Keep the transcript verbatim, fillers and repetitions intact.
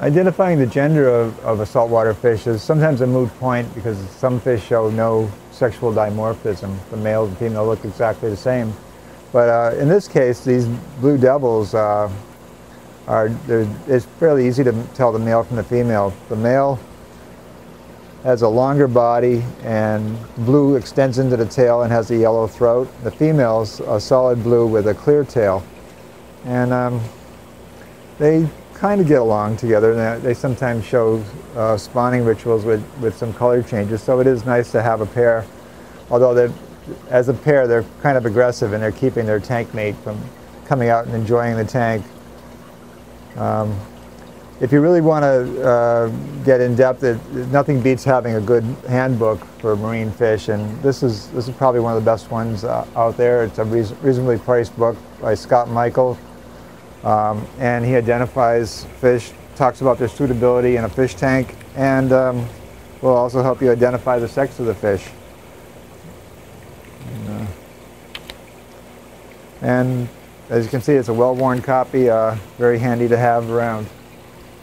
Identifying the gender of, of a saltwater fish is sometimes a moot point because some fish show no sexual dimorphism. The male and female look exactly the same. But uh, in this case, these blue devils, uh, are, it's fairly easy to tell the male from the female. The male has a longer body and blue extends into the tail and has a yellow throat. The female's a solid blue with a clear tail. And um, they kind of get along together. They sometimes show uh, spawning rituals with, with some color changes, so it is nice to have a pair. Although as a pair, they're kind of aggressive and they're keeping their tank mate from coming out and enjoying the tank. Um, if you really want to uh, get in depth, it, nothing beats having a good handbook for marine fish, and this is, this is probably one of the best ones uh, out there. It's a reasonably priced book by Scott Michael. Um, and he identifies fish, talks about their suitability in a fish tank, and um, will also help you identify the sex of the fish. And, uh, and as you can see, it's a well-worn copy, uh, very handy to have around.